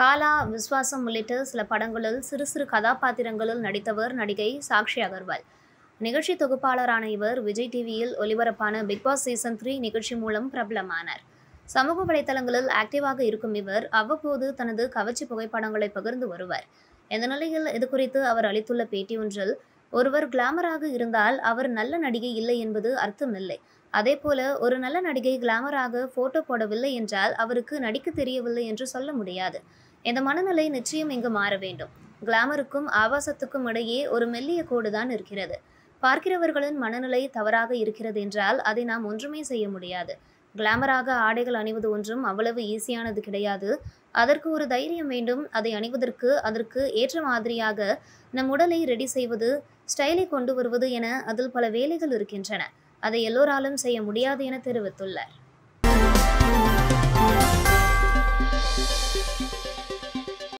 காலா, விஸ்வாசம் உள்ளிட்ட சில படங்களில் சிறு சிறு கதாபாத்திரங்களில் நடித்தவர் நடிகை சாக்ஷி அகர்வால். நிகழ்ச்சி தொகுப்பாளரான இவர் விஜய் டிவியில் ஒளிபரப்பான பிக் பாஸ் சீசன் 3 நிகழ்ச்சி மூலம் பிரபலமானார். சமூக வலைதளங்களில் ஆக்டிவாக இருக்கும் இவர் அவ்வப்போது தனது கவர்ச்சி புகைப்படங்களை பகிர்ந்து வருவார். இந்த நிலையில் இது குறித்து அவர் அளித்துள்ள பேட்டி ஒன்றில், ஒருவர் கிளாமராக இருந்தால் அவர் நல்ல நடிகை இல்லை என்பது அர்த்தமில்லை. அதேபோல ஒரு நல்ல நடிகை கிளாமராக போட்டோ போடவில்லை என்றால் அவருக்கு நடிக்க தெரியவில்லை என்று சொல்ல முடியாது. இந்த மனநிலை நிச்சயம் இங்கு மாற வேண்டும். கிளாமருக்கும் ஆபாசத்துக்கும் இடையே ஒரு மெல்லிய கோடுதான் இருக்கிறது. பார்க்கிறவர்களின் மனநிலை தவறாக இருக்கிறது என்றால் அதை நாம் ஒன்றுமே செய்ய முடியாது. கிளாமராக ஆடைகள் அணிவது ஒன்றும் அவ்வளவு ஈஸியானது கிடையாது. அதற்கு ஒரு தைரியம் வேண்டும். அதை அணிவதற்கு அதற்கு ஏற்ற மாதிரியாக நம் உடலை ரெடி செய்வது, ஸ்டைலை கொண்டு வருவது என அதில் பல வேலைகள் இருக்கின்றன. அதை எல்லோராலும் செய்ய முடியாது என தெரிவித்துள்ளார்.